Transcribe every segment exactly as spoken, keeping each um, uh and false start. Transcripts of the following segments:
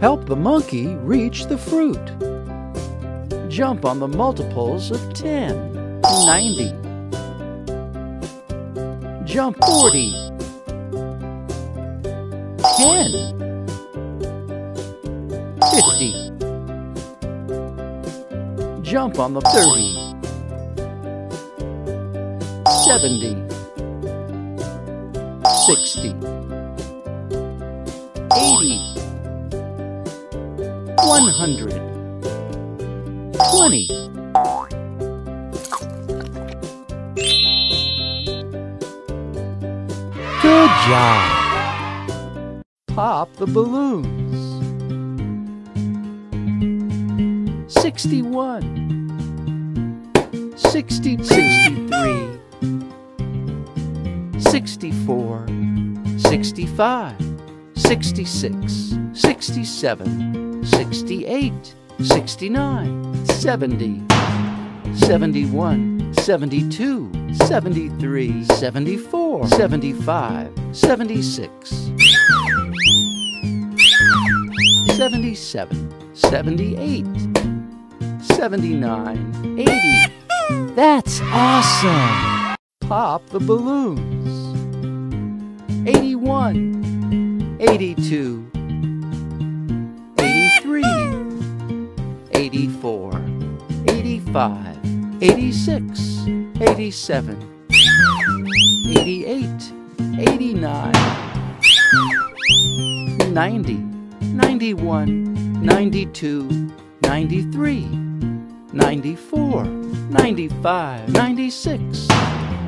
Help the monkey reach the fruit. Jump on the multiples of ten, ninety. Jump forty, ten, fifty. Jump on the thirty, seventy, sixty, eighty, one hundred, twenty. Good job! Pop the balloons. Sixty-one, sixty, sixty-three, sixty-four, sixty-five, sixty-six, sixty-seven, sixty-eight, sixty-nine, seventy, seventy-one, seventy-two, seventy-three, seventy-four, seventy-five, seventy-six, seventy-seven, seventy-eight, seventy-nine, eighty. That's awesome! Pop the balloons. eighty-one, eighty-two, eighty-three, eighty-four, eighty-five, eighty-six, eighty-seven, eighty-eight, eighty-nine, ninety, ninety-one, ninety-two, ninety-three, ninety-four, ninety-five, ninety-six,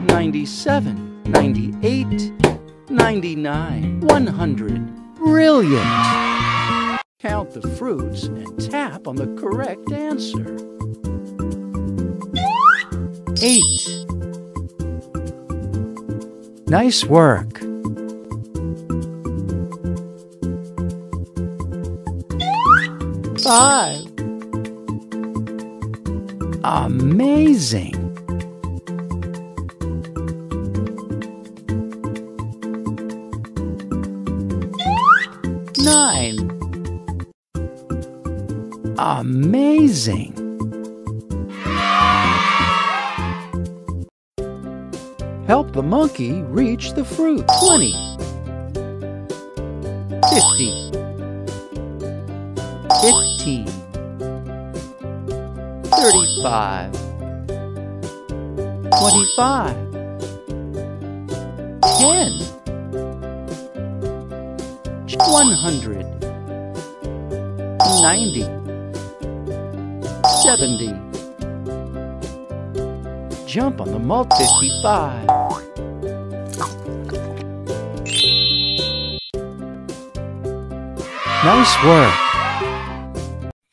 ninety-seven, ninety-eight, ninety-nine, one hundred. Brilliant! Count the fruits and tap on the correct answer. Eight. Nice work. Five. Amazing. Nine. Amazing. Help the monkey reach the fruit. twenty, fifty, fifteen, thirty-five, twenty-five, ten, one hundred, ninety, seventy. Jump on the malt. Fifty-five. Nice work.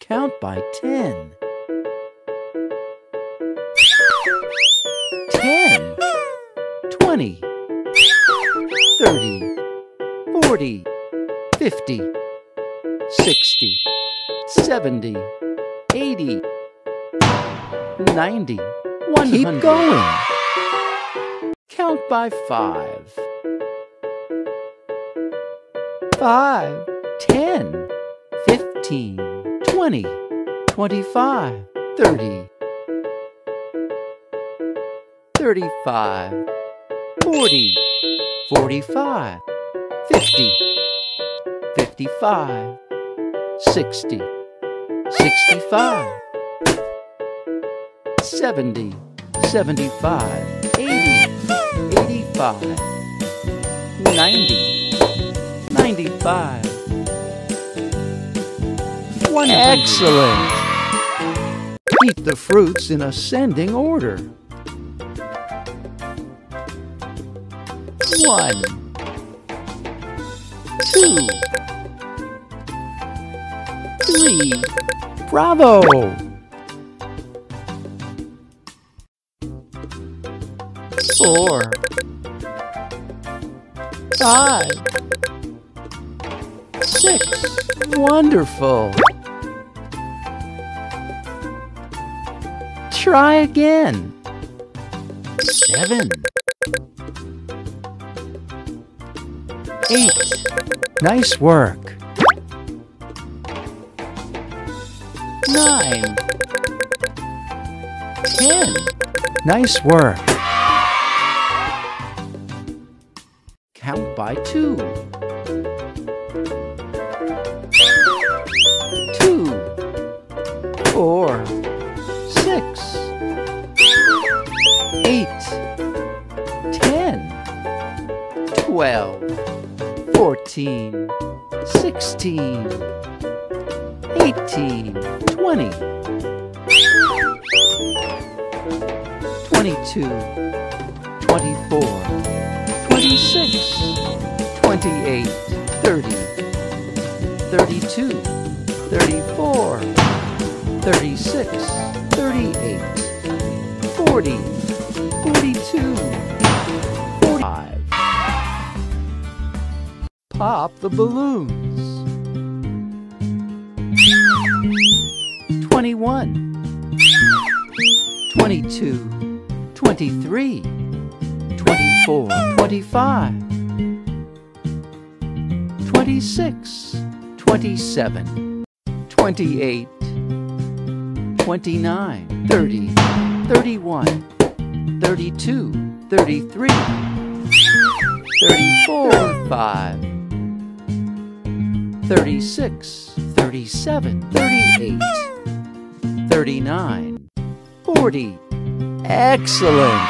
Count by ten. Ten. Twenty. Thirty. Forty. Fifty. Sixty. Seventy. Eighty. Ninety. one hundred. Keep going. Count by five. Five, ten, fifteen, twenty, twenty-five, thirty, thirty-five, forty, forty-five, fifty, fifty-five, sixty, sixty-five, seventy, seventy-five, eighty, eighty-five, ninety, ninety-five, one hundred. Excellent! Keep the fruits in ascending order. One, two, three. Bravo! Four, five, six. Wonderful. Try again. Seven, eight. Nice work. nine, ten. Nice work. Count by two. Four, six, eight, ten, twelve, fourteen, sixteen, eighteen, twenty, twenty-two, twenty-four, twenty-six, twenty-eight, thirty, thirty-two, thirty-four, thirty-six, thirty-eight, forty, forty-two, forty-five. Pop the balloons. Twenty-one, twenty-two, twenty-three, twenty-four, twenty-five, twenty-six, twenty-seven, twenty-eight, twenty-nine, thirty, thirty-one, thirty-two, thirty-three, thirty-four, five, thirty-six, thirty-seven, thirty-eight, thirty-nine, forty. Excellent!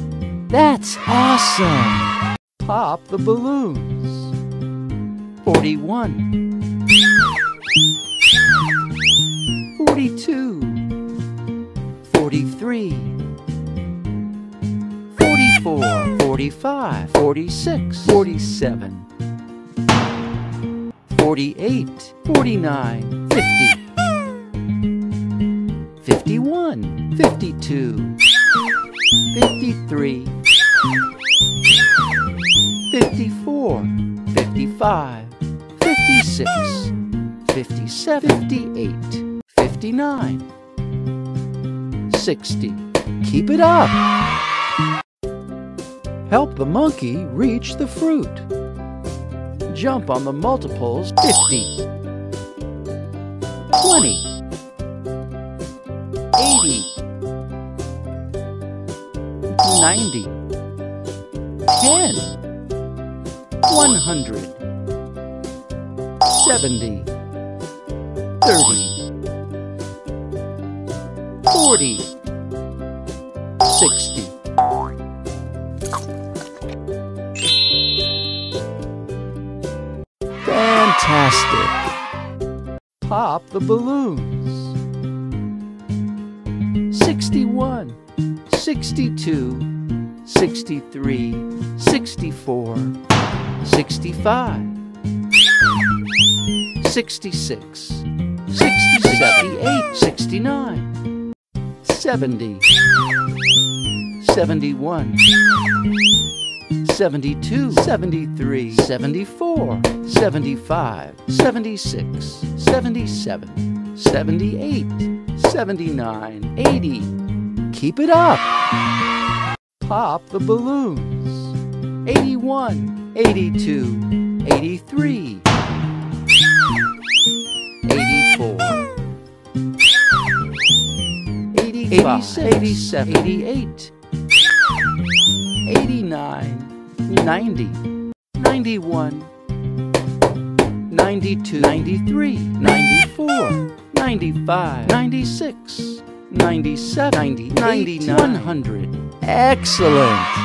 That's awesome! Pop the balloons. Forty-one, forty-two, forty-three, forty-four, forty-five, forty-six, forty-seven, forty-eight, forty-nine, fifty, fifty-one, fifty-two, fifty-three, fifty-four, fifty-five, fifty-six, fifty-seven, fifty-eight, fifty-nine, sixty. Keep it up! Help the monkey reach the fruit. Jump on the multiples. fifty, twenty, eighty, ninety, ten, one hundred, seventy, thirty, forty, sixty, fantastic! Pop the balloons. Sixty-one, sixty-two, sixty-three, sixty-four, sixty-five, sixty-six, sixty-seven, sixty-nine, seventy, seventy-one, seventy-two, seventy-three, seventy-four, seventy-five, seventy-six, seventy-seven, seventy-eight, seventy-nine, eighty. Keep it up! Pop the balloons. eighty-one, eighty-two, eighty-three, eighty-four, eighty-six, eighty-seven, eighty-eight, eighty-nine, ninety, ninety-one, ninety-two, ninety-three, ninety-four, ninety-five, ninety-six, ninety-seven, ninety-eight, one hundred. Excellent!